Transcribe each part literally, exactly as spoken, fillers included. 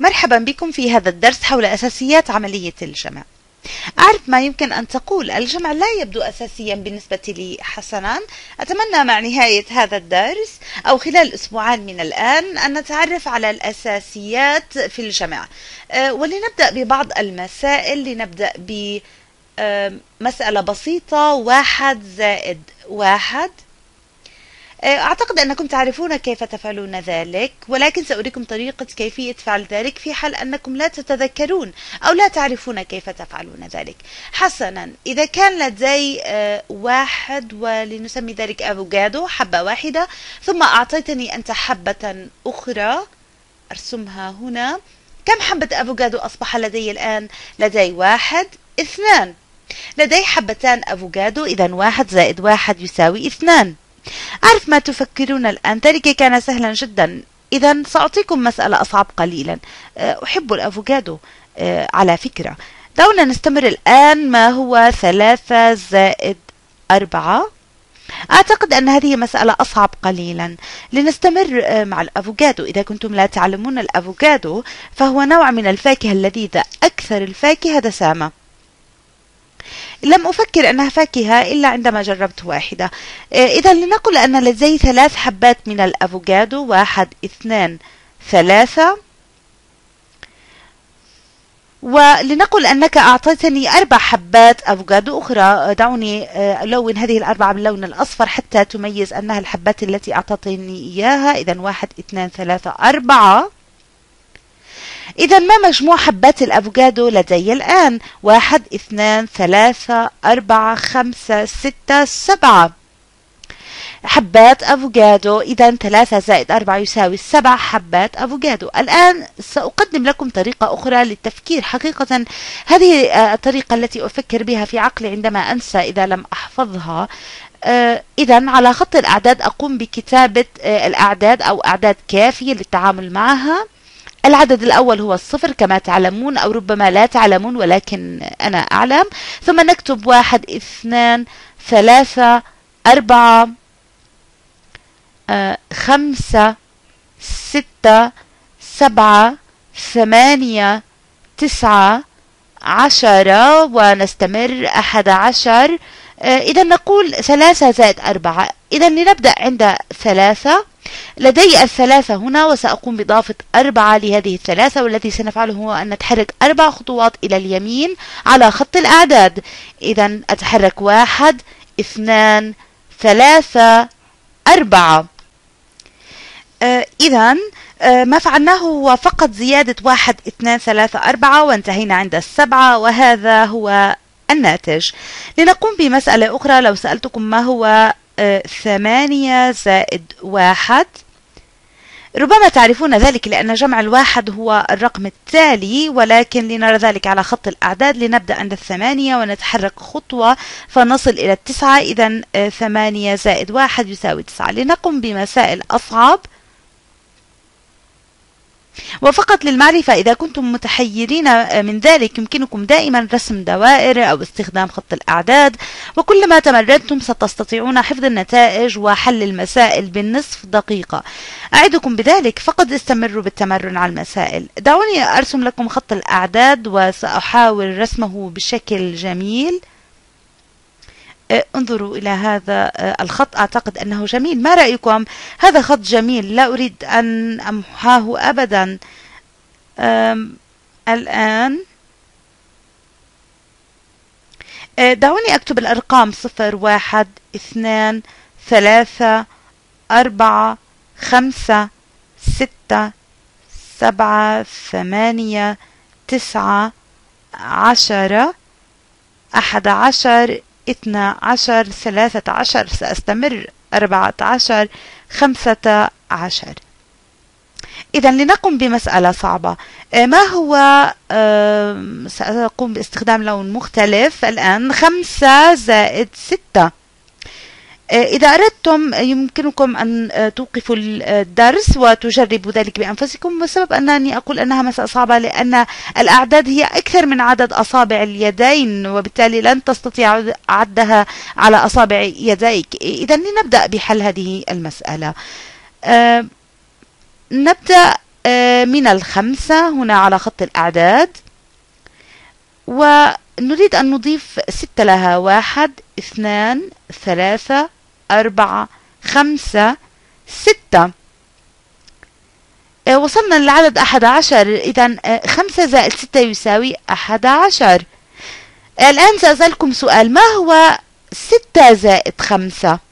مرحبا بكم في هذا الدرس حول أساسيات عملية الجمع. أعرف ما يمكن أن تقول الجمع لا يبدو أساسيا بالنسبة لي حسنا. أتمنى مع نهاية هذا الدرس أو خلال أسبوعين من الآن أن نتعرف على الأساسيات في الجمع، ولنبدأ ببعض المسائل. لنبدأ بمسألة بسيطة، واحد زائد واحد. أعتقد أنكم تعرفون كيف تفعلون ذلك، ولكن سأريكم طريقة كيفية فعل ذلك في حال أنكم لا تتذكرون أو لا تعرفون كيف تفعلون ذلك. حسنا، إذا كان لدي واحد ولنسمي ذلك أفوكادو، حبة واحدة، ثم أعطيتني أنت حبة أخرى، أرسمها هنا، كم حبة أفوكادو أصبح لدي الآن؟ لدي واحد، اثنان، لدي حبتان أفوكادو، إذا واحد زائد واحد يساوي اثنان. أعرف ما تفكرون الآن، ذلك كان سهلا جدا. إذا سأعطيكم مسألة أصعب قليلا. أحب الأفوكادو على فكرة. دعونا نستمر الآن. ما هو ثلاثة زائد أربعة؟ أعتقد أن هذه مسألة أصعب قليلا. لنستمر مع الأفوكادو. إذا كنتم لا تعلمون الأفوكادو فهو نوع من الفاكهة اللذيذة، أكثر الفاكهة دسامة. لم أفكر أنها فاكهة إلا عندما جربت واحدة. إذا لنقل أن لدي ثلاث حبات من الأفوكادو، واحد اثنان ثلاثة، ولنقل أنك أعطيتني أربع حبات أفوكادو أخرى. دعوني ألون هذه الأربعة باللون الأصفر حتى تميز أنها الحبات التي أعطتني إياها. إذا واحد اثنان ثلاثة أربعة. إذا ما مجموع حبات الأفوكادو لدي الآن؟ واحد اثنان ثلاثة أربعة خمسة ستة سبعة حبات أفوكادو. إذا ثلاثة زائد أربعة يساوي سبع حبات أفوكادو. الآن سأقدم لكم طريقة أخرى للتفكير. حقيقة هذه الطريقة التي أفكر بها في عقلي عندما أنسى إذا لم أحفظها. إذا على خط الأعداد أقوم بكتابة الأعداد أو أعداد كافية للتعامل معها. العدد الأول هو الصفر كما تعلمون، أو ربما لا تعلمون ولكن أنا أعلم. ثم نكتب واحد اثنان ثلاثة أربعة خمسة ستة سبعة ثمانية تسعة عشرة، ونستمر أحد عشر. إذا نقول ثلاثة زائد أربعة. إذا لنبدأ عند ثلاثة. لدي الثلاثة هنا، وسأقوم بإضافة أربعة لهذه الثلاثة، والذي سنفعله هو أن نتحرك أربع خطوات إلى اليمين على خط الأعداد. إذا أتحرك واحد اثنان ثلاثة أربعة. آه إذا آه ما فعلناه هو فقط زيادة واحد اثنان ثلاثة أربعة، وانتهينا عند السبعة، وهذا هو الناتج. لنقوم بمسألة أخرى. لو سألتكم ما هو ثمانية زائد واحد، ربما تعرفون ذلك لأن جمع الواحد هو الرقم التالي، ولكن لنرى ذلك على خط الأعداد. لنبدأ عند الثمانية ونتحرك خطوة فنصل إلى التسعة. إذا ثمانية زائد واحد يساوي تسعة. لنقم بمسائل أصعب. وفقط للمعرفة، إذا كنتم متحيرين من ذلك يمكنكم دائما رسم دوائر أو استخدام خط الأعداد، وكلما تمرنتم ستستطيعون حفظ النتائج وحل المسائل بالنصف دقيقة. أعدكم بذلك، فقد استمروا بالتمرن على المسائل. دعوني أرسم لكم خط الأعداد، وسأحاول رسمه بشكل جميل. انظروا إلى هذا الخط، أعتقد أنه جميل. ما رأيكم؟ هذا خط جميل، لا أريد أن أمحاه أبدا. الآن دعوني أكتب الأرقام صفر واحد اثنان ثلاثة أربعة خمسة ستة سبعة ثمانية تسعة عشرة أحد عشر اثنا عشر ثلاثة عشر، سأستمر أربعة عشر خمسة عشر. إذا لنقم بمسألة صعبة. ما هو؟ سأقوم باستخدام لون مختلف الآن. خمسة زائد ستة. إذا أردتم يمكنكم أن توقفوا الدرس وتجربوا ذلك بأنفسكم، بسبب أنني أقول أنها مسألة صعبة لأن الأعداد هي أكثر من عدد أصابع اليدين، وبالتالي لن تستطيع عدها على أصابع يديك. إذا لنبدأ بحل هذه المسألة. نبدأ من الخمسة هنا على خط الأعداد، ونريد أن نضيف ستة لها: واحد، اثنان، ثلاثة، أربعة، خمسة، ستة. وصلنا للعدد أحد عشر، إذن خمسة زائد ستة يساوي أحد عشر. الآن سأسألكم سؤال: ما هو ستة زائد خمسة؟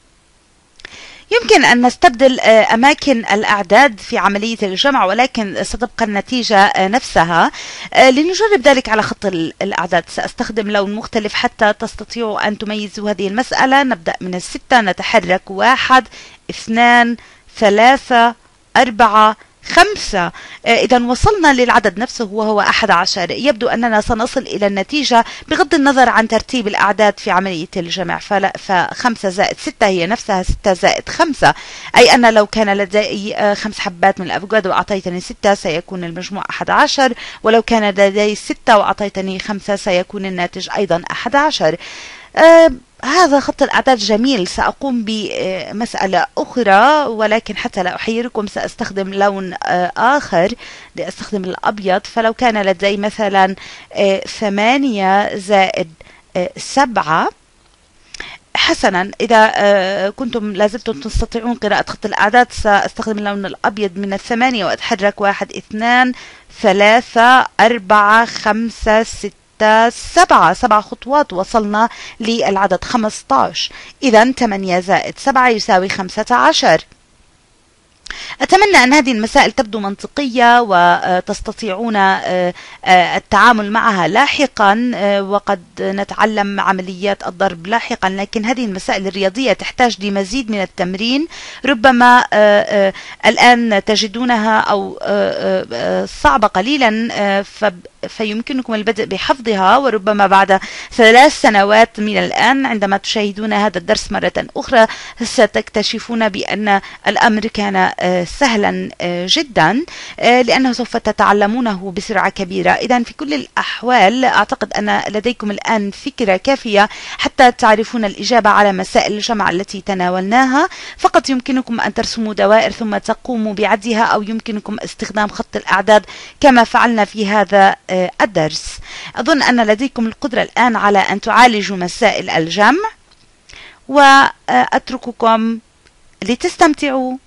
يمكن أن نستبدل أماكن الأعداد في عملية الجمع، ولكن ستبقى النتيجة نفسها. لنجرب ذلك على خط الأعداد. سأستخدم لون مختلف حتى تستطيعوا أن تميزوا هذه المسألة. نبدأ من الستة، نتحرك: واحد، اثنان، ثلاثة، أربعة، خمسة. إذا وصلنا للعدد نفسه وهو أحد عشر. يبدو أننا سنصل إلى النتيجة بغض النظر عن ترتيب الأعداد في عملية الجمع. فخمسة زائد ستة هي نفسها ستة زائد خمسة، أي أن لو كان لدي خمس حبات من الأفوكادو وأعطيتني ستة سيكون المجموع أحد عشر، ولو كان لدي ستة وأعطيتني خمسة سيكون الناتج أيضا أحد عشر. آه هذا خط الأعداد جميل. سأقوم بمسألة أخرى، ولكن حتى لا أحيركم سأستخدم لون آه آخر، لأستخدم الأبيض. فلو كان لدي مثلا آه ثمانية زائد آه سبعة. حسنا، إذا آه كنتم لازلتم تستطيعون قراءة خط الأعداد سأستخدم اللون الأبيض من الثمانية وأتحرك: واحد، اثنان، ثلاثة، أربعة، خمسة، ستة، سبعة. سبع خطوات وصلنا للعدد خمسة عشر. إذا ثمانية زائد سبعة يساوي خمسة عشر. أتمنى أن هذه المسائل تبدو منطقية وتستطيعون التعامل معها لاحقا، وقد نتعلم عمليات الضرب لاحقا، لكن هذه المسائل الرياضية تحتاج لمزيد من التمرين. ربما الآن تجدونها أو صعبة قليلا، فيمكنكم البدء بحفظها، وربما بعد ثلاث سنوات من الآن عندما تشاهدون هذا الدرس مرة أخرى ستكتشفون بأن الأمر كان سهلا جدا، لأنه سوف تتعلمونه بسرعة كبيرة. إذن في كل الأحوال أعتقد أن لديكم الآن فكرة كافية حتى تعرفون الإجابة على مسائل الجمع التي تناولناها. فقط يمكنكم أن ترسموا دوائر ثم تقوموا بعدها، أو يمكنكم استخدام خط الأعداد كما فعلنا في هذا الدرس. أظن أن لديكم القدرة الآن على أن تعالجوا مسائل الجمع، وأترككم لتستمتعوا